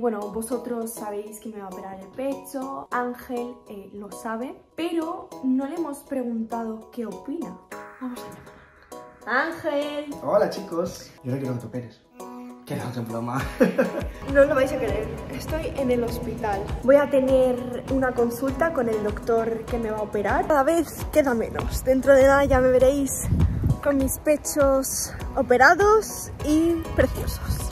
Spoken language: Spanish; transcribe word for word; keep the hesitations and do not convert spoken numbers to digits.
Bueno, vosotros sabéis que me va a operar el pecho, Ángel eh, lo sabe, pero no le hemos preguntado qué opina. Vamos a llamar. ¡Ángel! Hola, chicos. Yo no quiero que te operes. Que no te ploma. No lo vais a creer. Estoy en el hospital. Voy a tener una consulta con el doctor que me va a operar. Cada vez queda menos. Dentro de nada ya me veréis con mis pechos operados y preciosos.